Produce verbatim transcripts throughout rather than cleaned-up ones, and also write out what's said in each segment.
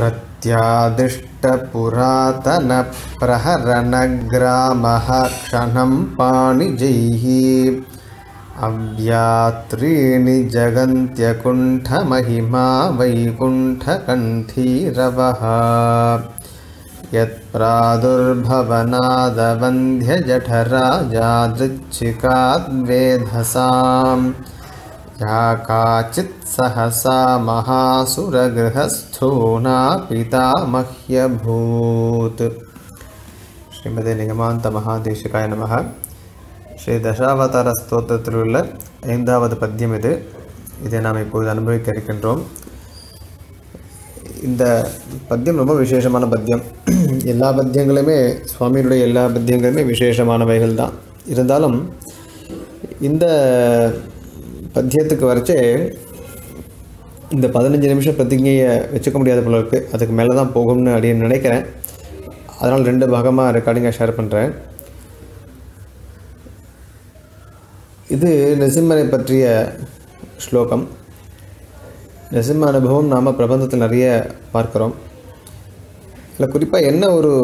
प्रत्यादिष्टपुरातनप्रहरणग्रामः क्षणं पाणिजैः अव्यात्रीणि जगन्त्यकुण्ठमहिमा वैकुण्ठकण्ठीरवः यत्प्रादुर्भवनादवन्ध्यजठराजादृच्छिकाद्वेधसाम् या काचित् सहसा महासुरगृहस्थोना पितामह्यभूत्। श्रीमदे निगमान्त महादेशिकाय नमः। श्री दशावतार स्तोत्रत्तिल ஐந்தாவது பத்தியம் இது. இதை நாம் இப்போது அனுபவிக்க இருக்கின்றோம். இந்த பத்தியம் ரொம்ப விசேஷமான பத்தியம். எல்லா பத்தியங்களுமே சுவாமியுடைய எல்லா பத்தியங்களுமே விசேஷமானவைகள் தான். இருந்தாலும் இந்த பத்தியத்துக்கு வரைச்சே இந்த பதினஞ்சு நிமிஷம் பிரதிஜையை வச்சுக்க முடியாத போல இருக்குது. அதுக்கு மேலே தான் போகும்னு அப்படியே நினைக்கிறேன். அதனால் ரெண்டு பாகமாக ரெக்கார்டிங்காக ஷேர் பண்ணுறேன். இது நரசிம்மரை பற்றிய ஸ்லோகம். நரசிம்ம அனுபவம் நாம் பிரபந்தத்தில் நிறைய பார்க்குறோம். இல்லை குறிப்பாக என்ன ஒரு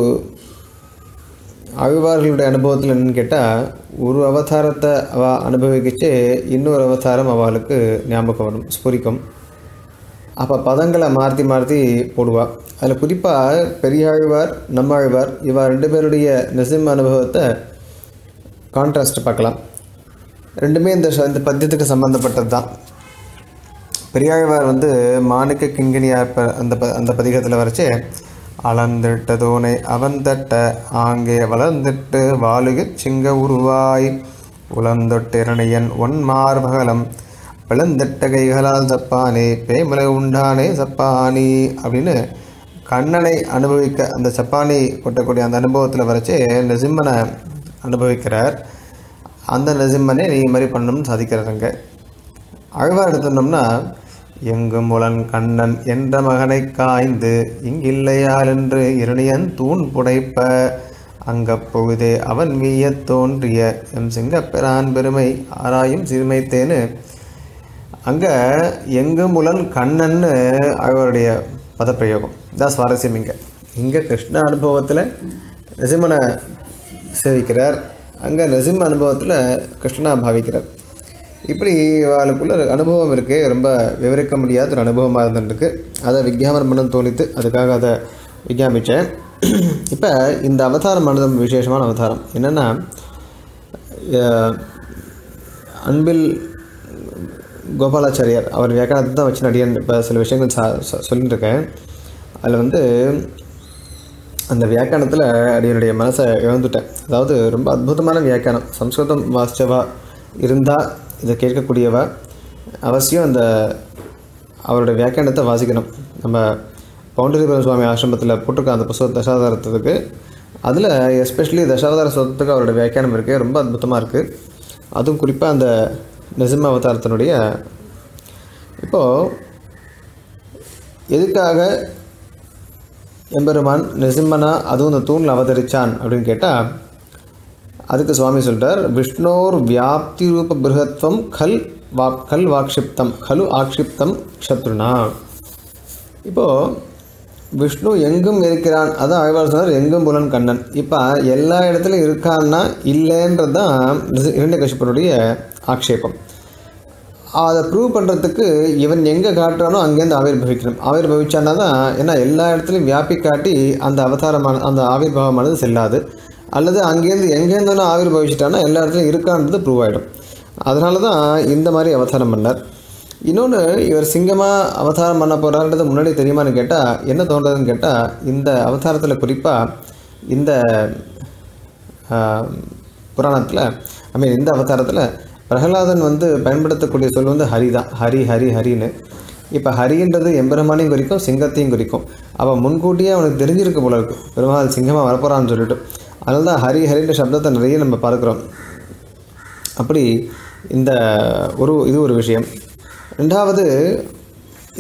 ஆழ்வார்களுடைய அனுபவத்தில் என்னென்னு கேட்டால், ஒரு அவதாரத்தை அவள் அனுபவிக்கிச்சு இன்னொரு அவதாரம் அவளுக்கு ஞாபகம் வரும், ஸ்புரிக்கும். அப்போ பதங்களை மாற்றி மாற்றி போடுவாள். அதில் குறிப்பாக பெரியாழ்வார் நம்மாழ்வார் இவா ரெண்டு பேருடைய நரசிம்ம அனுபவத்தை கான்ட்ராஸ்ட் பார்க்கலாம். ரெண்டுமே இந்த இந்த பத்தியத்துக்கு சம்மந்தப்பட்டது தான். பெரியாழ்வார் வந்து மாணிக்க கிங்கினியார் ப அந்த ப அந்த பதிகத்தில் வரைச்சி அளந்திட்ட தோனை அவன் தட்ட ஆங்கே வளர்ந்திட்டு வாழுக சிங்க உருவாய் உலந்தொட்டிரணியன் ஒன் மார்பகலம் பிளந்திட்ட கைகளால் சப்பானே பேமலை உண்டானே சப்பானி அப்படின்னு கண்ணனை அனுபவிக்க அந்த சப்பானி கொட்டக்கூடிய அந்த அனுபவத்தில் வரைச்சி நரசிம்மனை அனுபவிக்கிறார். அந்த நரசிம்மனே நீ மாதிரி பண்ணணும்னு சாதிக்கிறாருங்க. அழ்வார் எடுத்துனோம்னா எங்கும் உலன் கண்ணன் என்ற மகனை காய்ந்து இங்கில்லையால் என்று இரணியன் தூண் புடைப்ப அங்கப்பொழுதே அவன் வீய தோன்றிய எம் சிங்கப்பிரான் பெருமை ஆராயும் சிறுமைத்தேன்னு அங்கே எங்கும் உலன் கண்ணன்னு அவருடைய பதப்பிரயோகம் தான் சுவாரஸ்யம். இங்கே இங்கே கிருஷ்ண அனுபவத்தில் நரசிம்மனை சேவிக்கிறார், அங்கே நரசிம்ம அனுபவத்தில் கிருஷ்ணனை பாவிக்கிறார். இப்படி அவளுக்குள்ள அனுபவம் இருக்குது. ரொம்ப விவரிக்க முடியாத ஒரு அனுபவமாக இருந்துருக்கு. அதை விஜயாபனம் பண்ண தோணித்து அதுக்காக அதை விஜயாபித்தேன். இப்போ இந்த அவதாரம் அனுபவம் விசேஷமான அவதாரம் என்னென்னா, அன்பில் கோபாலாச்சாரியார் அவர் வியாக்கியானத்தை தான் வச்சு நடிகன் இப்போ சில விஷயங்கள் சா சொல்லிட்டு இருக்கேன். அதில் வந்து அந்த வியாக்கியானத்தில் அடியனுடைய மனசை இழந்துட்டேன். அதாவது ரொம்ப அற்புதமான வியாக்கியானம். சம்ஸ்கிருதம் வாசிச்சவா இருந்தால் இதை கேட்கக்கூடியவா அவசியம் அந்த அவருடைய வியாக்கியானத்தை வாசிக்கணும். நம்ம பவுண்டரிபுரம் சுவாமி ஆசிரமத்தில் போட்டிருக்க அந்த புஸ்தக தசாவதாரத்துக்கு அதில் எஸ்பெஷலி தசாவதார ஸ்தோத்திரத்துக்கு அவருடைய வியாக்கியானம் இருக்குது. ரொம்ப அற்புதமாக இருக்குது. அதுவும் குறிப்பாக அந்த நரசிம்ம அவதாரத்தினுடைய. இப்போது எதுக்காக எம்பெருமான் நரசிம்மனா அதுவும் இந்த தூணில் அவதரித்தான் அப்படின்னு கேட்டால், அதுக்கு சுவாமி சொல்கிறார், விஷ்ணோர் வியாப்தி ரூப பிருகத்வம் கல் வா கல் வாக்ஷிப்தம் கலு ஆக்ஷிப்தம் க்ஷத்ருனா. இப்போது விஷ்ணு எங்கும் இருக்கிறான், அதான் ஆழ்வார் சொன்னார் எங்கும் புலன் கண்ணன். இப்போ எல்லா இடத்துலையும் இருக்கான்னா இல்லைன்றது தான் இரண்யகசிபனுடைய ஆக்ஷேபம். அதை ப்ரூவ் பண்ணுறதுக்கு இவன் எங்கே காட்டுறானோ அங்கேருந்து ஆவிர்பவிக்கணும். ஆவிர்பவிச்சான்னா தான், ஏன்னா எல்லா இடத்துலையும் வியாபி காட்டி அந்த அவதாரமான அந்த ஆவிர்பாவமானது செல்லாது. அல்லது அங்கேருந்து எங்கேருந்தோன்னா ஆவிர் பவிச்சிட்டான்னா எல்லா இடத்துலையும் இருக்கான்றது ப்ரூவ் ஆகிடும். அதனால தான் இந்த மாதிரி அவதாரம் பண்ணார். இன்னொன்று, இவர் சிங்கமாக அவதாரம் பண்ண போகிறார்ன்றது முன்னாடி தெரியுமான்னு கேட்டால் என்ன தோன்றதுன்னு கேட்டால், இந்த அவதாரத்தில் குறிப்பாக இந்த புராணத்தில் ஐ மீன் இந்த அவதாரத்தில் பிரகலாதன் வந்து பயன்படுத்தக்கூடிய சொல் வந்து ஹரி தான். ஹரி ஹரி ஹரின்னு. இப்போ ஹரின்றது எம்பெருமானையும் குறிக்கும் சிங்கத்தையும் குறிக்கும். அவள் முன்கூட்டியே அவனுக்கு தெரிஞ்சிருக்க போல இருக்கும் பெருமாள் சிங்கமாக வரப்போகிறான்னு சொல்லிட்டு. அதனால தான் ஹரி ஹரின்ற சப்தத்தை நிறைய நம்ம பார்க்குறோம். அப்படி இந்த ஒரு இது ஒரு விஷயம். ரெண்டாவது,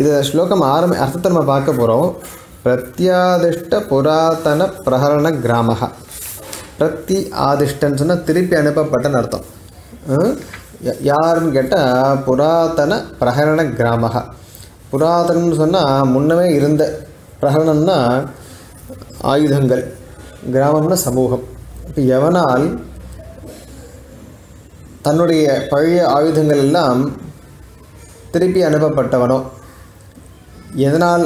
இதை ஸ்லோகம் ஆரம்பி அர்த்தத்தை நம்ம பார்க்க போகிறோம். பிரத்யாதிஷ்ட புராதன பிரகரண கிராமக. பிரத்தி ஆதிஷ்டன்னு சொன்னால் திருப்பி அனுப்பப்பட்டன்னு அர்த்தம். யாருன்னு கேட்டால் புராதன பிரகரண கிராமக. புராதனம்னு சொன்னால் முன்னமே இருந்த பிரகரணம்னா ஆயுதங்கள், கிராமம்னா சமூகம். இப்போ எவனால் தன்னுடைய பழைய ஆயுதங்கள் எல்லாம் திருப்பி அனுப்பப்பட்டவனோ, எதனால்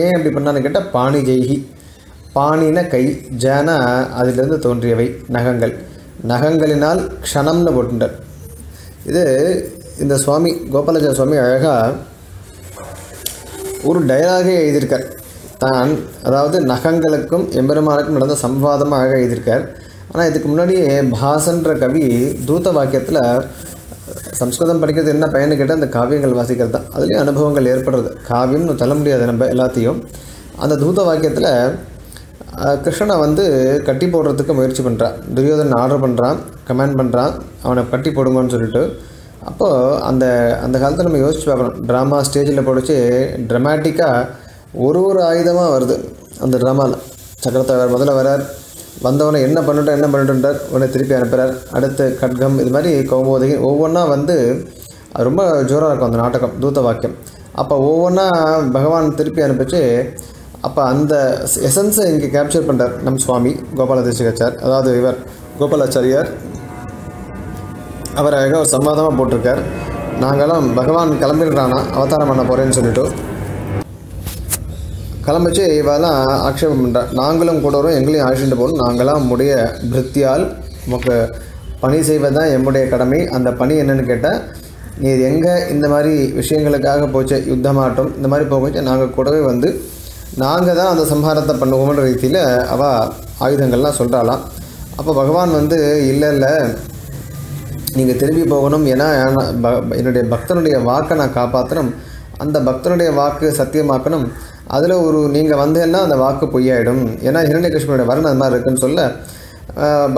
ஏன் அப்படி பண்ணான்னு கேட்டால் பாணி ஜெய்கி, பாணின கை, ஜன அதிலிருந்து தோன்றியவை நகங்கள், நகங்களினால் க்ஷணம்னு போட்டுட்டார். இது இந்த சுவாமி கோபாலாச்சார சுவாமி அழகாக ஒரு டயலாகே எழுதியிருக்கார். தான் அதாவது நகங்களுக்கும் எம்பெருமானுக்கும் நடந்த சம்வாதமாக அழகாக எழுதியிருக்கார். ஆனால் இதுக்கு முன்னாடியே பாசன்ற கவி தூத வாக்கியத்தில் சம்ஸ்கிருதம் படிக்கிறது என்ன பயன்னு கேட்டால் அந்த காவியங்கள் வாசிக்கிறது தான், அதுலேயும் அனுபவங்கள் ஏற்படுறது. காவியம்னு சொல்ல முடியாது நம்ம எல்லாத்தையும். அந்த தூத வாக்கியத்தில் கிருஷ்ணனை வந்து கட்டி போடுறதுக்கு முயற்சி பண்ணுறான், துரியோதனன் ஆர்டர் பண்ணுறான், கமெண்ட் பண்ணுறான், அவனை கட்டி போடுங்கன்னு சொல்லிட்டு. அப்போது அந்த அந்த காலத்தில் நம்ம யோசிச்சு பார்க்கணும், ட்ராமா ஸ்டேஜில் போடுச்சு ட்ரமேட்டிக்காக ஒரு ஒரு ஆயுதமாக வருது. அந்த ட்ராமாவில் சக்கரத்தாழ்வார் முதல்ல வரார், வந்தவனை என்ன பண்ணிட்டா என்ன பண்ணிட்டுன்றார், உடனே திருப்பி அனுப்புகிறார். அடுத்து கட்கம், இது மாதிரி கௌமோதகி, ஒவ்வொன்றா வந்து ரொம்ப ஜோராக இருக்கும் அந்த நாடகம் தூத வாக்கியம். அப்போ ஒவ்வொன்றா பகவான் திருப்பி அனுப்பிச்சு. அப்போ அந்த எசன்ஸை இங்கே கேப்சர் பண்ணுறார் நம் சுவாமி கோபாலாதிசேகச்சார், அதாவது இவர் கோபாலாச்சாரியார். அவர் அழகாக ஒரு சம்வாதமாக போட்டிருக்கார், நாங்களாம் பகவான் கிளம்பிடுறானா அவதாரம் பண்ண போகிறேன்னு சொல்லிட்டு கிளம்பிச்சு இவெல்லாம் ஆக்ஷேபம் பண்ணுறார், நாங்களும் கூட வரும் எங்களையும் ஆக்ஷிட்டு போகணும், நாங்களாம் உடைய பிருத்தியால் நமக்கு பணி செய்வதுதான் எம்முடைய கடமை. அந்த பணி என்னென்னு கேட்டால், நீ இது எங்கே இந்த மாதிரி விஷயங்களுக்காக போச்சு, யுத்தமாட்டம் இந்த மாதிரி போகச்சு, நாங்கள் கூடவே வந்து நாங்கள் தான் அந்த சம்ஹாரத்தை பண்ணுவோம்ன்ற ரீதியில் அவள் ஆயுதங்கள்லாம் சொல்கிறாளாம். அப்போ பகவான் வந்து இல்லை இல்லை நீங்கள் திரும்பி போகணும், ஏன்னா என்னுடைய பக்தனுடைய வாக்கை நான் காப்பாற்றணும், அந்த பக்தனுடைய வாக்கு சத்தியமாக்கணும், அதில் ஒரு நீங்கள் வந்தேன்னா அந்த வாக்கு பொய்யாயிடும், ஏன்னா ஹிரண்யகிருஷ்ணனுடைய வரன் அது மாதிரி இருக்குன்னு சொல்ல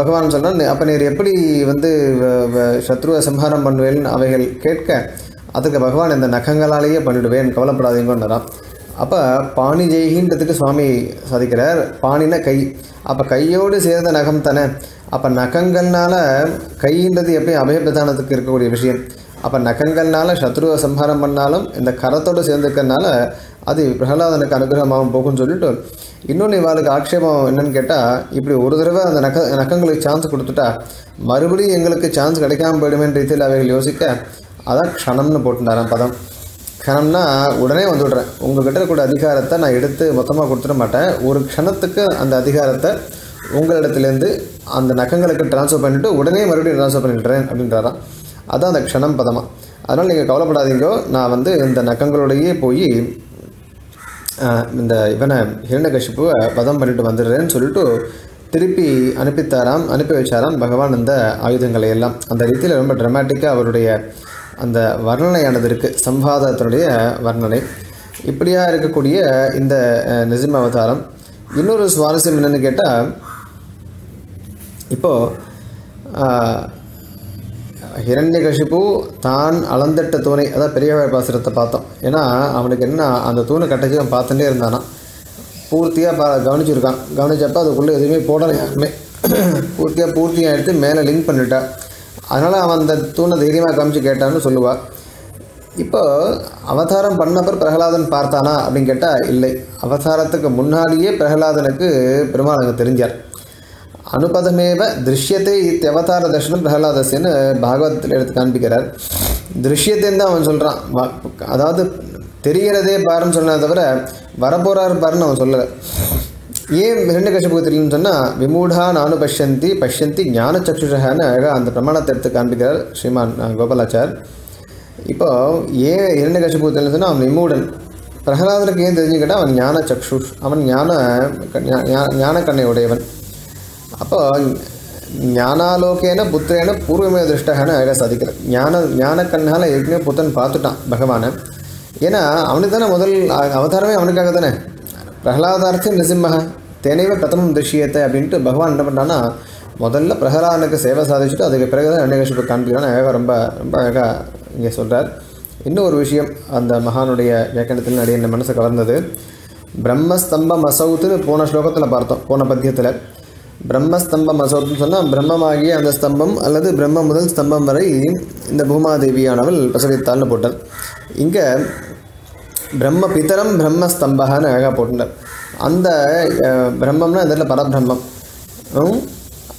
பகவான் சொன்னால், அப்போ நீர் எப்படி வந்து சத்ருவை சம்ஹாரம் பண்ணுவேன்னு அவைகள் கேட்க, அதுக்கு பகவான் இந்த நகங்களாலேயே பண்ணிவிடுவேன், கவலைப்படாதீங்கன்னுறான். அப்போ பாணி ஜெய்கின்றதுக்கு சுவாமி சாதிக்கிறார், பாணினா கை, அப்போ கையோடு சேர்ந்த நகம் தானே. அப்போ நகங்கள்னால கைன்றது எப்படியும் அபயபிரதானத்துக்கு இருக்கக்கூடிய விஷயம். அப்போ நகங்கள்னால சத்ருவை சம்ஹாரம் பண்ணாலும் இந்த கரத்தோடு சேர்ந்துருக்கனால அது பிரகலாதனுக்கு அனுகிரகமாகவும் போகும்னு சொல்லிட்டு. இன்னொன்று இவாளுக்கு ஆக்ஷேபம் என்னன்னு கேட்டால், இப்படி ஒரு தடவை அந்த நக நகங்களுக்கு சான்ஸ் கொடுத்துட்டா மறுபடியும் எங்களுக்கு சான்ஸ் கிடைக்காமல் போயிடுமேன்ற ரீதியில் அவைகள் யோசிக்க, அதான் க்ஷணம்னு போட்டுட்டாரான் பதம். க்ஷணம்னா உடனே வந்து விட்றேன், உங்கள்கிட்ட இருக்கக்கூடிய அதிகாரத்தை நான் எடுத்து மொத்தமாக கொடுத்துட மாட்டேன், ஒரு க்ஷணத்துக்கு அந்த அதிகாரத்தை உங்களிடத்துலேருந்து அந்த நகங்களுக்கு ட்ரான்ஸ்ஃபர் பண்ணிவிட்டு உடனே மறுபடியும் ட்ரான்ஸ்ஃபர் பண்ணிடுறேன் அப்படின்றாராம். அதுதான் அந்த க்ஷணம் பதமாக. அதனால் நீங்கள் கவலைப்படாதீங்கோ, நான் வந்து இந்த நகங்களோடையே போய் இந்த இவனை ஹிரண்யகசிப்புவை பதம் பண்ணிட்டு வந்துடுறேன்னு சொல்லிட்டு திருப்பி அனுப்பித்தாராம், அனுப்பி வச்சாராம் பகவான் இந்த ஆயுதங்களை எல்லாம். அந்த ரீதியில் ரொம்ப ட்ரமேட்டிக்காக அவருடைய அந்த வர்ணனையானது இருக்குது, சம்பாதத்தினுடைய வர்ணனை. இப்படியாக இருக்கக்கூடிய இந்த நிஜம அவதாரம். இன்னொரு சுவாரஸ்யம் என்னென்னு கேட்டால், இப்போது ஹிரண்யகசிப்பு தான் அளந்திட்ட தூணை, அதான் பெரியவர் பாசுரத்தை பார்த்தோம், ஏன்னா அவனுக்கு என்ன அந்த தூணை கட்டச்சி அவன் பார்த்துட்டே இருந்தானா, பூர்த்தியாக பா கவனிச்சுருக்கான், கவனிச்சப்போ அதுக்குள்ளே எதுவுமே போடலை, யாருமே பூர்த்தியாக பூர்த்தியாக எடுத்து மேலே லிங்க் பண்ணிட்டான். அதனால் அவன் அந்த தூணை தைரியமாக காமிச்சு கேட்டான்னு சொல்லுவாள். இப்போ அவதாரம் பண்ணப்பர் பிரகலாதன் பார்த்தானா அப்படின்னு கேட்டால் இல்லை, அவதாரத்துக்கு முன்னாடியே பிரகலாதனுக்கு பெருமாள் அங்கே தெரிஞ்சார். அனுபதமேவ திருஷ்யத்தை இத்தியவதார தர்ஷனம் பிரகலாதஸ்ன்னு பாகவதத்தில் எடுத்து காண்பிக்கிறார். திருஷ்யத்தைன்னு தான் அவன் சொல்கிறான், அதாவது தெரிகிறதே பாருன்னு சொன்னதை தவிர வரப்போறாரு பாருன்னு அவன் சொல்லலை. ஏன் இரண்டு கஷ்டபுத்தில்னு சொன்னால், விமூடா நானு பஷ்யந்தி பஷ்யந்தி ஞான சக்ஷுஷகான்னு அழகாக அந்த பிரமாணத்தை எடுத்து காண்பிக்கிறார் ஸ்ரீமான் கோபாலாச்சார். இப்போது ஏன் இரண்டு கஷ்டபுத்தில்னு சொன்னால், அவன் விமூடன் பிரகலாதனுக்கு ஏன் தெரிஞ்சுக்கிட்டா, அவன் ஞான சக்ஷுஷ், அவன் ஞான ஞான கண்ணை உடையவன். அப்போ ஞானாலோகேன புத்திரேன பூர்வமே திருஷ்டகான்னு அழகாக சாதிக்கிறார். ஞான ஞான கண்ணால் ஏற்கனவே புத்தன் பார்த்துட்டான் பகவானை, ஏன்னா அவனுக்கு தானே முதல் அவதாரமே, அவனுக்காக தானே பிரகலாதார்த்தம் நிசிம்மக தேனைவ பிரதமம் திருஷ்யத்தை அப்படின்ட்டு பகவான் என்ன பண்ணுறான்னா, முதல்ல பிரகலாதனுக்கு சேவை சாதிச்சுட்டு அதுக்கு பிறகு தான் இரண்யகசிப்பு காண்பிக்கிறான்னு அழகாக ரொம்ப ரொம்ப அழகாக இங்கே சொல்கிறார். இன்னும் ஒரு விஷயம் அந்த மகானுடைய வியாக்கியானத்தில் நிறைய என்ன மனசு கவர்ந்தது, பிரம்மஸ்தம்பம் அசௌத்துன்னு போன ஸ்லோகத்தில் பார்த்தோம், போன பத்தியத்தில் பிரம்மஸ்தம்பம் அசௌத்துன்னு சொன்னால் பிரம்மமாகிய அந்த ஸ்தம்பம் அல்லது பிரம்ம முதல் ஸ்தம்பம் வரை இந்த பூமாதேவியானவள் பிரசவித்தாள்னு போட்டார். இங்கே Brahma Pitaram, Brahma Stambahan, Agapotna. And the Brahmana, the Parabrahma.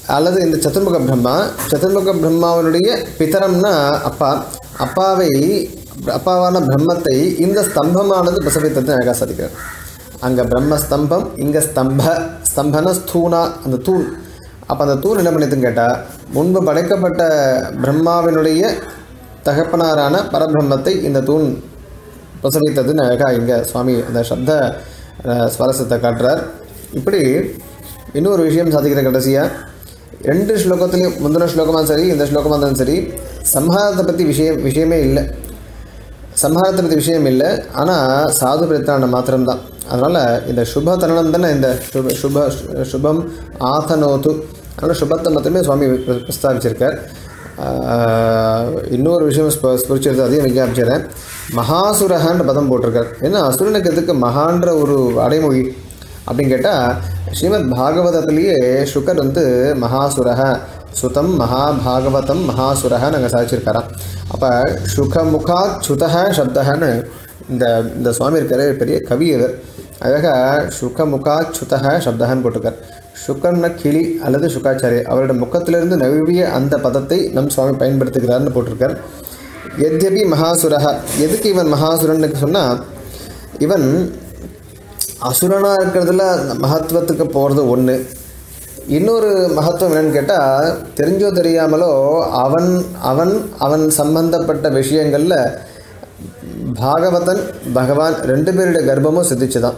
Alad in the Chaturmuka Brahma, Chaturmuka Brahma Pitaramna, Apa, Apaway, Apavana Brahmate, in the Stambhama, the Pasavitanagasarika. Anga Brahma Stambham, Inga Stambha, Stambhanas Tuna, and the Tun. Upon the Tun in a Penitingata, Munba Padeka but Brahma Vinodea, Tahapana Rana, Parabrahmate, in the Tun Pasavitanaga, Inga Swami, the Shadda, Swarasata Katra. Ipudi, you know Risham Satikatasia. Rendu shlokatile mundana shlokam sari, indha shlokam sari, samharata patti vishayam vishayame illa. Samharata patti vishayam illa, ana sadhu prathana matram da. Adanal indha shubha taranam dana indha shubha shubham athanotu. Ana shubhatta matrume swami prastavichirkar. Innoru vishayam spurichirtha adhiyam vigyapicharren. Mahasurahan padam potirkar. Enna asurana edhukku mahandra oru adaimoli. அப்படிங்க கேட்டா Srimad பாகவதத்திலே sugar வந்து மகாசுரஹ சுதம் மகாபாகவதம் மகாசுரஹன்னு அங்க சாதிச்சிருக்காராம். அப்ப சுகமுகா சுதஹ சப்தஹன்னு இந்த இந்த சுவாமி இருக்கிற பெரிய கவி இவர். அழக சுகமுகா சுதஹ சப்தஹன்னு போட்டுக்கார். சுகர்ன கிளி அல்லது சுகாச்சாரி அவருடைய முகத்திலிருந்து நழுவிய அந்த பதத்தை நம் சுவாமி பயன்படுத்துகிறார்னு போட்டிருக்கார். எத்யபி மகாசுரஹ எதுக்கு இவன் மகாசுரன்னு சொன்னா இவன் அசுரனா இருக்குறதுல மகத்துவத்துக்கு போறது ஒன்னு இன்னொரு மகத்துவம் என்னன்னு கேட்டா தெரிஞ்சோ தெரியாமலோ அவன் அவன் அவன் சம்பந்தப்பட்ட விஷயங்கள்ல பாகவதன் பகவான் ரெண்டு பேருடைய கர்ப்பமும் சித்திச்சதாம்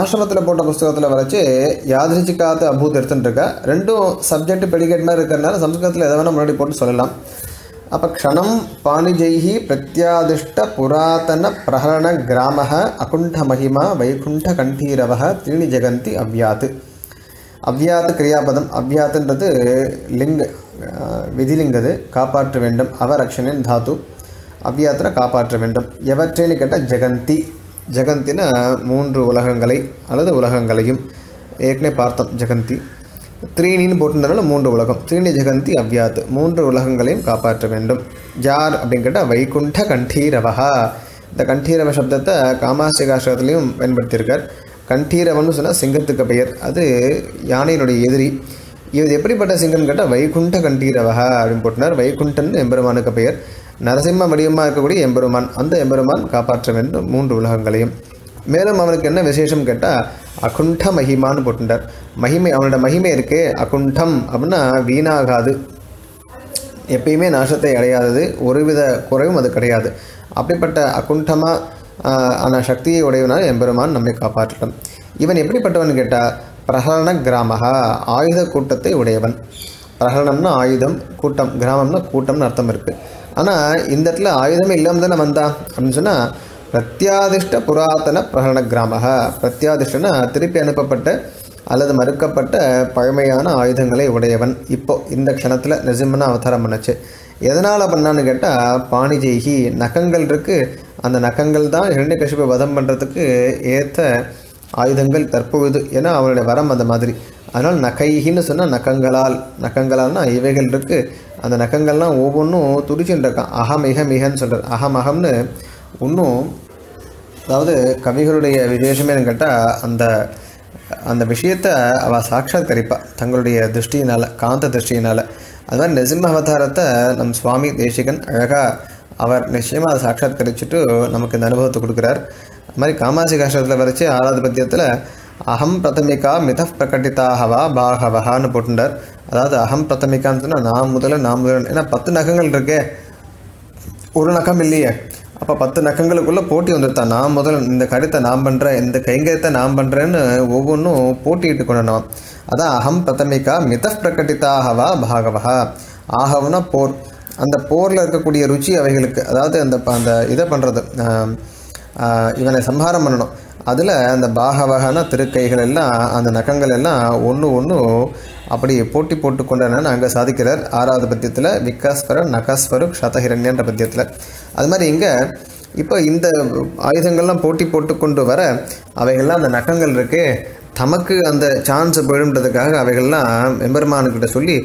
ஆசிரமத்தில் போட்ட புஸ்தகத்தில் வரைச்சி யாதிருச்சி காத்து அபூத் எடுத்துட்டுருக்கார் ரெண்டும் சப்ஜெக்ட் பெடிகேட் மாதிரி இருக்கிறதுனால சம்ஸ்கிருதத்தில் எதை வேணால் முன்னாடி போட்டு சொல்லலாம் அப்ப க்ஷணம் பாணிஜைஹி பிரத்யாதிஷ்ட புராதன பிரஹரண கிராமஹ அகுண்ட மஹிமா வைகுண்ட கண்டீரவஹ த்ரீணி ஜெகந்தி அவ்யாத் அவ்யாத் கிரியாபதம் அவ்யாத்ன்றது லிங்க விதிலிங்கது காப்பாற்ற வேண்டும் அவரக்ஷணன் தாத்து அவ்யாத்ன காப்பாற்ற வேண்டும் எவற்றேன்னு கேட்டால் ஜெகந்தி ஜெகந்தினா மூன்று உலகங்களை அல்லது உலகங்களையும் ஏற்கனவே பார்த்தோம் ஜெகந்தி த்ரீனின்னு போட்டிருந்தனால மூன்று உலகம் த்ரீனி ஜெகந்தி அவ்யாத் மூன்று உலகங்களையும் காப்பாற்ற வேண்டும் யார் அப்படின்னு கேட்டால் வைகுண்ட கண்டீரவஹா இந்த கண்டீரவ சப்தத்தை காமாசிகாசிரகத்திலையும் பயன்படுத்தியிருக்கார் கண்டீரவன்னு சொன்னால் சிங்கத்துக்கு பெயர் அது யானையினுடைய எதிரி இது எப்படிப்பட்ட சிங்கம்னு கேட்டால் வைகுண்ட கண்டீரவஹா அப்படின்னு போட்டினார் வைகுண்டன் எம்பெருமானுக்கு பெயர் நரசிம்ம வடிவமாக இருக்கக்கூடிய எம்பெருமான் அந்த எம்பெருமான் காப்பாற்ற வேண்டும் மூன்று உலகங்களையும் மேலும் அவனுக்கு என்ன விசேஷம் கேட்டால் அகுண்ட மகிமான்னு போட்டுட்டார் மகிமை அவனோட மகிமை இருக்கு அகுண்டம் அப்படின்னா வீணாகாது எப்பயுமே நாசத்தை அடையாதது ஒருவித குறைவும் அது கிடையாது அப்படிப்பட்ட அகுண்டமாக ஆன சக்தியை உடையவனால் எம்பெருமான் நம்மை காப்பாற்றலாம் இவன் எப்படிப்பட்டவன் கேட்டால் பிரகரண கிராமகா ஆயுத கூட்டத்தை உடையவன் பிரகரணம்னா ஆயுதம் கூட்டம் கிராமம்னா கூட்டம்னு அர்த்தம் இருக்குது ஆனால் இந்த இடத்துல ஆயுதமே இல்லாமல் தானே வந்தான் அப்படின்னு சொன்னால் பிரத்யாதிஷ்ட புராதன பிரகரண கிராமக பிரத்யாதிஷ்டனா திருப்பி அனுப்பப்பட்ட அல்லது மறுக்கப்பட்ட பழமையான ஆயுதங்களை உடையவன் இப்போ இந்த க்ஷணத்தில் நிஜம்னா அவதாரம் பண்ணுச்சு எதனால் பண்ணான்னு கேட்டால் பாணிஜெய்கி நகங்கள் இருக்குது அந்த நகங்கள் தான் இரண்யகசிப வதம் பண்ணுறதுக்கு ஏற்ற ஆயுதங்கள் தற்பொழுது ஏன்னா அவனுடைய வரம் அந்த மாதிரி அதனால் நகைகின்னு சொன்னால் நகங்களால் நகங்களால்னா இவைகள் இருக்குது அந்த நகங்கள்லாம் ஒவ்வொன்றும் துடிச்சுன்னு இருக்கான் அகம் மிக மிகன்னு சொல்கிறார் அகம் அகம்னு இன்னும் அதாவது கவிகளுடைய விசேஷமே கேட்டால் அந்த அந்த விஷயத்தை அவள் சாட்சாத்கரிப்பாள் தங்களுடைய திருஷ்டியினால் காந்த திருஷ்டியினால் அதுமாதிரி நரசிம்ம அவதாரத்தை நம் சுவாமி தேசிகன் அழகாக அவர் நிச்சயமாக அதை சாட்சாத்கரிச்சுட்டு நமக்கு இந்த அனுபவத்தை கொடுக்குறார் அது மாதிரி காமாசிகாசிரத்தில் வரைச்சி ஆறாவது பத்தியத்தில் Aham Pratamika, Mithaf Prakatita Hava, Bar Havahan Potender, Ada Aham Pratamikan, Nam Mudala Namuran, and a Patanakangal Rege Urunakamili. அப்ப பத்து நகங்களுக்குள்ள போட்டி வந்துட்டா நான் முதல்ல இந்த கருத்தை நான் பண்றேன் இந்த கைங்கத்தை நான் பண்றேன்னு ஒவ்வொண்ணும் போட்டிட்டு கொண்டோம் அத அகம் பிரதமிகா மிதப் பிரகடிதாஹவா பாகவஹ ஆகவன போர் அந்த போர்ல இருக்கக்கூடிய ருச்சி அவைகளுக்கு அதாவது அந்த அந்த இத பண்றது இவனை சம்ஹாரம் பண்ணனும் அதுல அந்த பாகவஹன திருக்கைகள் எல்லாம் அந்த நகங்கள் எல்லாம் ஒன்னு ஒன்னு அப்படி போட்டி போட்டு கொண்டன அங்க சாதிக்கிறார் ஆறாவது பத்தியத்துல விகாஸ்வர நகாஸ்வரு க்ஷதஹிரண்யன்ற பத்தியத்துல அது மாதிரி இங்க இப்போ இந்த ஆயுதங்கள் எல்லாம் போட்டி போட்டு கொண்டு வர அவைகள் எல்லாம் அந்த நகங்கள் இருக்கு தமக்கு அந்த சான்ஸ் போய்டும்ன்றதுக்காக அவைகள் எல்லாம் எம்பெருமான்கிட்ட சொல்லி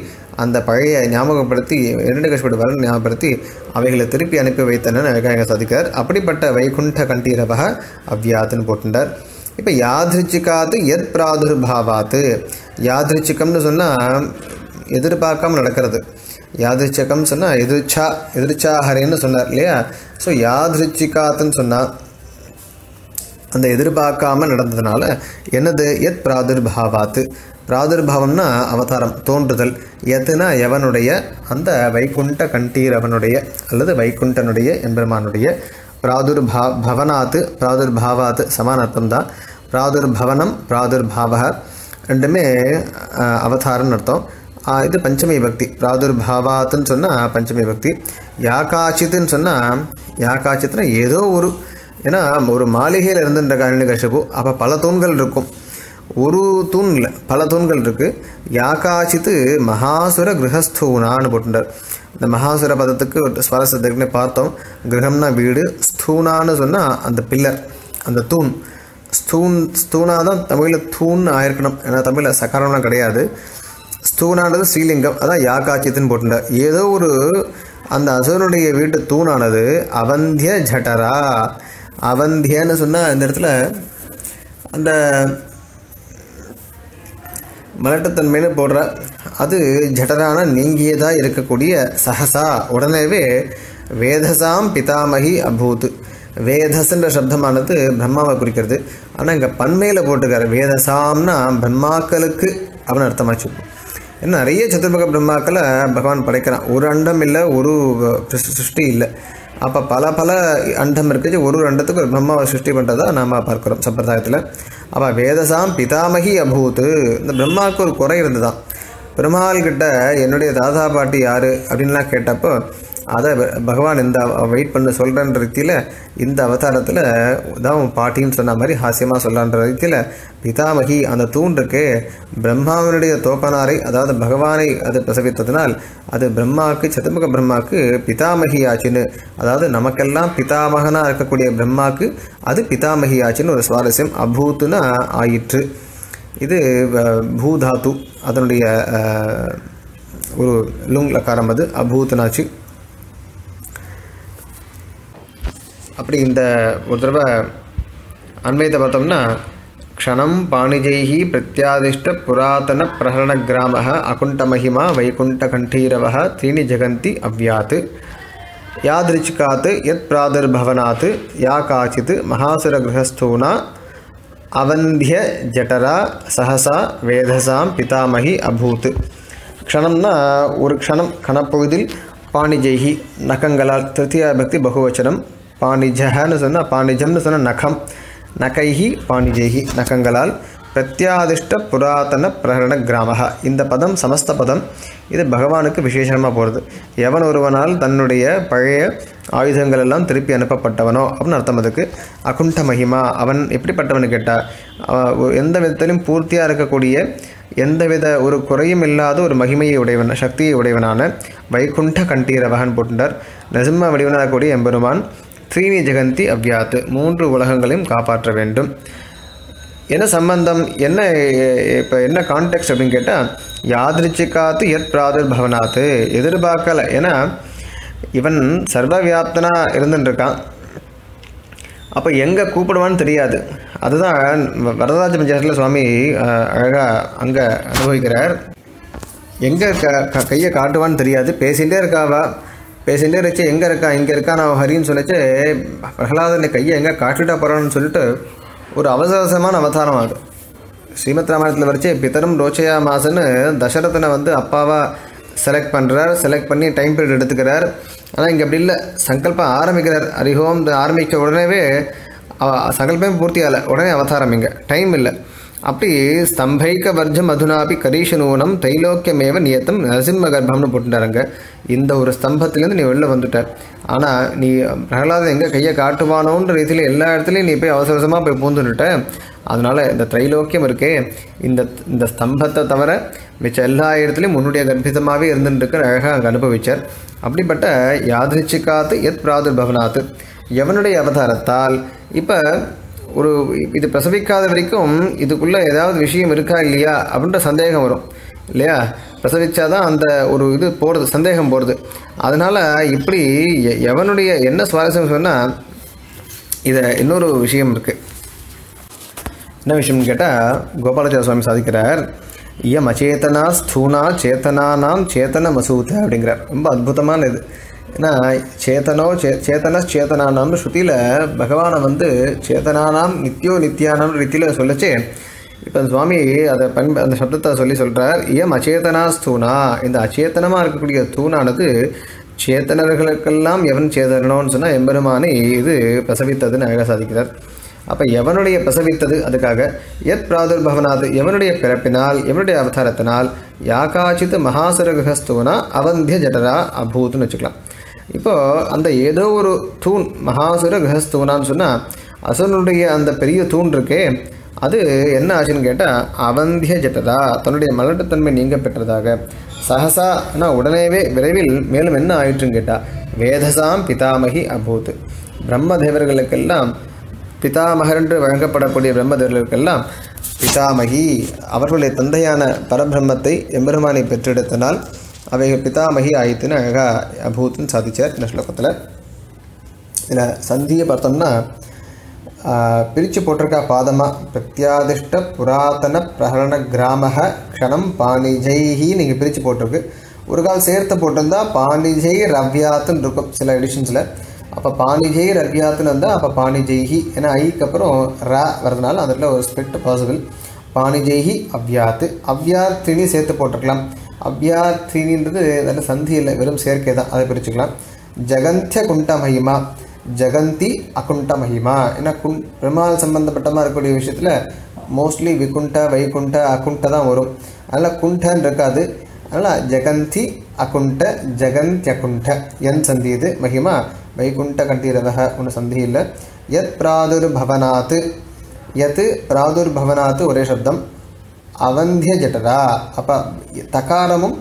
அந்த பழைய ஞாபகப்படுத்தி இரண்டு கஷ்டப்பட்டு வர ஞாபகப்படுத்தி அவைகளை திருப்பி அனுப்பி வைத்தன அங்க சாதிக்கிறார் அப்படிப்பட்ட வைகுண்ட கண்டீரபக அவ்யாதன் போட்டுண்டார் இப்போ யாதிருச்சிகாது எத் பிராதுர்பாவாது யாதிருச்சிகம்னு சொன்னா எதிர்பார்க்காம நடக்கிறது யாதிருச்சிகம் சொன்னா எதிர்ச்சா எதிர்ச்சாஹரேன்னு சொன்னார் இல்லையா சோ யாதிருச்சிகாதுன்னு சொன்னா அந்த எதிர்பார்க்காம நடந்ததனால என்னது எத் பிராதுர்பாவாது பிராதுர்பாவம்னா அவதாரம் தோன்றுதல் எதுனா எவனுடைய அந்த வைகுண்ட கண்டீரவனுடைய அல்லது வைகுண்டனுடைய எம்பெருமானுடைய பிராதுர்பா பவனாத் பிராதுர்பாவாத் சமானர்த்தம் தான் பிராதுர்பவனம் பிராதுர்பாவஹ ரெண்டுமே அவதாரம் அர்த்தம் இது பஞ்சமி விபக்தி பிராதுர்பாவாத்னு சொன்னா பஞ்சமி விபக்தி யாகாசித்னு சொன்னா யாகாசித்னா ஏதோ ஒரு ஏனா ஒரு மாளிகையில இருந்தன்ற காரண கஷபு அப்ப பல தூண்கள் இருக்கும் ஒரு தூண் இல்ல பல தூண்கள் இருக்கு யாகாசித் மகாசுர கிரஹஸ்தூனான்னு போட்டுண்டார் The Mahasura Padaku, as far as the Degne Partham, Grahamna Vid, Stuna Zuna, and the pillar, and the Thun. Stun Stuna, Tamil Thun, Irknum, and a Tamil Sakarana Kadiade, Stuna the ceiling of other Yaka Chitin Botunda, Yedo and the Azurudi Vid Thuna, Avandia Jatara, Avandiana Suna, and the and the மலட்டதன் மேல போற அது ஜடரான நீங்கியதா இருக்கக்கூடிய சஹசா உடனேவே வேதசாம் பிதாமஹி அபூத் வேதசன்ற சப்தமானது பிரம்மாவை குறிக்கிறது ஆனா இங்க பன்மேல போட்டுக்கார் வேதசாம்னா பிரம்மாக்களுக்கு அவன் அர்த்தமாச்சு என்ன நிறைய சதுர்முக பிரம்மாக்களை பகவான் படைக்கிறான் ஒரு அண்டம் இல்ல ஒரு சிருஷ்டி இல்ல அப்ப பல பல அண்டம் இருக்குது ஒரு அண்டத்துக்கு ஒரு பிரம்மாவை சிருஷ்டி பண்றதா நாம பார்க்கிறோம் சம்பிரதாயத்துல அப்ப வேதசாம் பிதாமகி அபூத் இந்த பிரம்மாவுக்கு ஒரு குறை இருந்ததாம் பெருமாள் கிட்ட என்னுடைய தாதா பாட்டி யாரு அப்படின்லாம் கேட்டப்போ அத பகவான் இந்த வெயிட் பண்ண சொல்றன்ற ரீதியில இந்த அவதாரத்துல தான் பாட்டின்னு சொன்ன மாதிரி ஹாஸ்யமா சொல்லன்ற ரீதியில பிதாமகி அந்த தூண்ருக்கு பிரம்மாவனுடைய தோப்பனாரை அதாவது பகவானை அது பிரசவித்ததனால் அது பிரம்மாக்கு சதுர்முக பிரம்மாக்கு பிதாமகி ஆச்சின்னு அதாவது நமக்கெல்லாம் பிதாமகனா இருக்கக்கூடிய பிரம்மாக்கு அது பிதாமகி ஆச்சின்னு ஒரு சுவாரஸ்யம் அபூதுனா ஆயிற்று இது பூதாது அதனுடைய ஒரு லுங் லகாரம் அது அபூதுனாச்சு அப்படி இந்த ஒரு தடவை அன்வைத பார்த்தோம்னா க்ஷணம் பாணிஜேஹி பிரத்யாதிஷ்ட புராதன பிரஹரண கிராமஹ அகுண்ட மஹிமா வைகுண்ட கண்டீரவஹ தீனி ஜெகந்தி அவ்யாத் யாதிருச்சிகாத் யத் பிராதுர்பவனாத் யா காசித் மகாசுர கிரஹஸ்தூனா அவந்திய ஜடரா சஹசா வேதசாம் பிதாமஹி அபூத் க்ஷணம்னா ஒரு க்ஷணம் கணப்பகுதியில் பாணிஜேஹி நகங்களால் திருத்தியா பக்தி பகுவச்சனம் பாணிஜஹன்னு சொன்னா பாணிஜம்னு சொன்னா நகம் நகைஹி பாணிஜேஹி நகங்களால் பிரத்யாதிஷ்ட புராதன பிரகரண கிராமஹ இந்த பதம் சமஸ்த பதம் இது பகவானுக்கு விசேஷமா போறது எவன் ஒருவனால் தன்னுடைய பழைய ஆயுதங்கள் எல்லாம் திருப்பி அனுப்பப்பட்டவனோ அப்படின்னு அர்த்தம் அதுக்கு அகுண்ட மகிமா அவன் எப்படிப்பட்டவனு கேட்டா எந்த விதத்திலும் பூர்த்தியா இருக்கக்கூடிய எந்தவித ஒரு குறையும் இல்லாத ஒரு மகிமையை உடையவன் சக்தியை உடையவனான வைகுண்ட கண்டீரவகன் போட்டுண்டார் நரசிம்ம வடிவனாக கூடிய எம்பெருமான் த்ரீணி ஜெகந்தி அவ்யாத் மூன்று உலகங்களையும் காப்பாற்ற வேண்டும் என்ன சம்பந்தம் என்ன இப்ப என்ன கான்டெக்ஸ்ட் அப்படினு கேட்டா யாதிருச்சிகாத் யத் பிராதுர்பவனாத் எதிர்பார்க்கல ஏனா இவன் சர்வவியாப்தனா இருந்திருக்கான் அப்ப எங்க கூப்பிடுவான்னு தெரியாது அதுதான் வரதராஜ பஞ்சாயத்துல சுவாமி அழகா அங்க அனுபவிக்கிறார் எங்க கையை காட்டுவான்னு தெரியாது பேசிட்டே இருக்காவா பேசிட்டே இருச்சு எங்க இருக்கா இங்க இருக்கா நான் ஹரின்னு சொல்லிச்சு பிரகலாதன் கையை எங்க காட்டிட்டா போறான்னு சொல்லிட்டு ஒரு அவசரமான அவதாரம் ஆகும் Srimath Ramayanathil variche Pitaram Rochayamaasanu Dasarathana vandu appava select pandrar, select panni time period eduthukirar. Ana inga appadi illa sankalpa aarambikirar arihom the army udaneve sankalpam poorthiyala udane avataram inga time illa அப்படி ஸ்தம்பைக வர்ஜம் மதுனாபி கரீஷனூனம் தைலோக்கியமேவ நியத்தம் நரசிம்ம கர்ப்பம்னு போட்டுட்டாருங்க. இந்த ஒரு ஸ்தம்பத்திலேருந்து நீ வெளில வந்துட்ட. ஆனால் நீ பிரகலாதன் எங்கே கையை காட்டுவானோன்ற ரீதியில் எல்லா இடத்துலையும் நீ போய் அவசரமாக போய் பூந்துட்ட. அதனால இந்த தைலோக்கியம் இருக்கே இந்த இந்த ஸ்தம்பத்தை தவிர மிச்ச எல்லா இடத்துலையும் உன்னுடைய கற்பிதமாகவே இருந்துட்டுருக்க அழகாக அனுபவிச்சார். அப்படிப்பட்ட யாதிருச்சிக்காத்து எத் பிராதுர்பவனாத்து எவனுடைய அவதாரத்தால் இப்போ ஒரு இது பிரசவிக்காத வரைக்கும் இதுக்குள்ள ஏதாவது விஷயம் இருக்கா இல்லையா அப்படின்ற சந்தேகம் வரும் இல்லையா? பிரசவிச்சாதான் அந்த ஒரு இது போகிறது, சந்தேகம் போகிறது. அதனால் இப்படி எவனுடைய என்ன சுவாரஸ்யம் சொன்னால் இதை இன்னொரு விஷயம் இருக்குது. என்ன விஷயம்னு கேட்டால் கோபாலாச்சாரிய சுவாமி சாதிக்கிறார் இயம் அச்சேதனா ஸ்தூனா சேத்தனானாம் சேத்தன மசூத அப்படிங்கிறார். ரொம்ப அற்புதமான இது. ஏன்னா சேத்தனோ சே சேத்தன சேத்தனானாம்னு ஸ்ருதியில் பகவானை வந்து சேத்தனானாம் நித்தியோ நித்தியானாம் ரீதியில் சொல்லிச்சு. இப்போ சுவாமி அதை பண்ப அந்த சப்தத்தை சொல்லி சொல்கிறார் ஏம் அச்சேதனா ஸ்தூனா இந்த அச்சேத்தனமாக இருக்கக்கூடிய தூணானது சேத்தனர்களுக்கெல்லாம் எவன் சேதனோன்னு சொன்னால் எம்பெருமானை இது பிரசவித்ததுன்னு அழகாக சாதிக்கிறார். அப்போ எவனுடைய பிரசவித்தது அதுக்காக எத் பிராதுர்பவனாது எவனுடைய பிறப்பினால் எவனுடைய அவதாரத்தினால் யாக்காச்சித்து மகாசுரகஸ்தூனா அவந்திய ஜடரா அபூத்துன்னு வச்சுக்கலாம். இப்போது அந்த ஏதோ ஒரு தூண் மகாசுர கிரகஸ்தூனான்னு சொன்னால் அசுரனுடைய அந்த பெரிய தூண் இருக்கே அது என்ன ஆச்சுன்னு கேட்டால் அவந்திய ஜட்டதா தன்னுடைய மலட்டுத்தன்மை நீங்க பெற்றதாக சகசானா உடனேவே விரைவில் மேலும் என்ன ஆயிற்றுன்னு கேட்டால் வேதசாம் பிதாமகி அபூத் பிரம்மதேவர்களுக்கெல்லாம் பிதாமகர் என்று வழங்கப்படக்கூடிய பிரம்மதேவர்களுக்கெல்லாம் பிதாமகி அவர்களுடைய தந்தையான பரபிரம்மத்தை எம்பெருமானை பெற்றெடுத்தனால் அவைகள் பிதாமகி ஆயிடுத்துன்னு அழகாக அபூத்துன்னு சாதித்தார் இந்த ஸ்லோகத்தில். இதில் சந்தியை பார்த்தோம்னா பிரித்து போட்டிருக்கா பாதமாக பிரத்யாதிஷ்ட புராதன பிரகரண கிராமக க்ஷணம் பாணிஜைஹி நீங்கள் பிரித்து போட்டிருக்கு. ஒரு கால் சேர்த்து போட்டிருந்தா பாணிஜை ரவ்யாத்துன்னு இருக்கும் சில எடிஷன்ஸில். அப்போ பாணிஜை ரவ்யாத்துன்னு இருந்தால் அப்போ பாணிஜைஹி ஏன்னா ஐக்கு அப்புறம் ர வரதுனால அதில் ஒரு ஸ்பிரிட் பாசிபிள் பாணிஜைஹி அவ்யாத்து அவ்யாத்தினி சேர்த்து போட்டிருக்கலாம். அவ்யாத்தின்றது அதில் சந்தி இல்லை வெறும் சேர்க்கை தான் அதை பிரிச்சுக்கலாம். ஜெகந்திய குண்ட மகிமா ஜெகந்தி அகுண்ட மகிமா ஏன்னா குண் பெருமாள் சம்பந்தப்பட்டமாக இருக்கக்கூடிய விஷயத்தில் மோஸ்ட்லி விகுண்ட வைகுண்ட அகுண்ட தான் வரும். அதனால் குண்டன்னு இருக்காது. அதனால் ஜெகந்தி அகுண்ட ஜெகந்தி அகுண்ட என் சந்தி இது மகிமா வைகுண்ட கண்டிரதக ஒன்று சந்தி இல்லை. யத் பிராதுர் பவனாத்து யத் பிராதுர் பவனாத்து ஒரே சப்தம் அவந்திய ஜட்டரா அப்போ தகாரமும்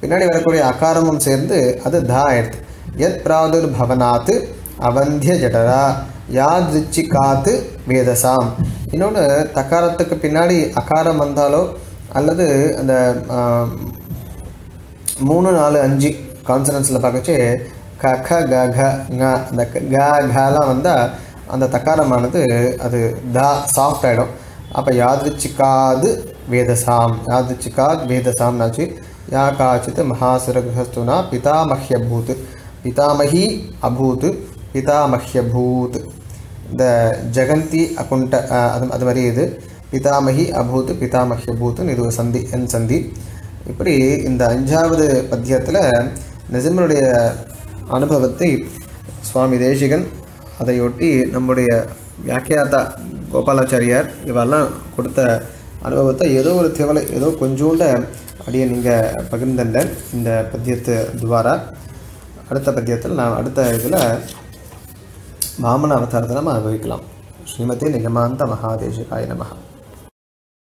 பின்னாடி வரக்கூடிய அகாரமும் சேர்ந்து அது தா ஆயிடுது. எத் பிராதுர் பவனாத்து அவந்திய ஜட்டரா யாதிருச்சி காத்து வேதசாம் இன்னொன்று தகாரத்துக்கு பின்னாடி அகாரம் வந்தாலோ அல்லது அந்த மூணு நாலு அஞ்சு கான்சனன்ஸில் பார்க்கச்சு க க க அந்த கலாம் வந்தால் அந்த தகாரமானது அது தா சாஃப்ட் ஆகிடும். அப்போ யாதிருச்சி காது வேதசாம் யாதிருச்சிக்காத் வேதசாம் நாச்சு யா காச்சித் மகாசுர கிரகஸ்துனா பிதாமஹ்யபூத் பிதாமஹி அபூத் பிதாமஹ்யபூத் இந்த ஜெகந்தி அகுண்ட அது அது மாதிரி இது பிதாமஹி அபூத் பிதாமஹ்யபூத்னு இது ஒரு சந்தி என் சந்தி. இப்படி இந்த அஞ்சாவது பத்தியத்தில் நரசிம்மருடைய அனுபவத்தை சுவாமி தேசிகன் அதையொட்டி நம்முடைய வியாக்கியாதா கோபாலாச்சாரியார் இவெல்லாம் கொடுத்த அனுபவத்தை ஏதோ ஒரு தேவலை ஏதோ கொஞ்சோண்ட அப்படியே நீங்கள் பகிர்ந்தண்ட இந்த பத்தியத்து துவாரா. அடுத்த பத்தியத்தில் நான் அடுத்த இதில் வாமன அவதாரத்தை நம்ம அனுபவிக்கலாம். ஸ்ரீமதி நிகமாந்த மகாதேசிகாய நமஹ.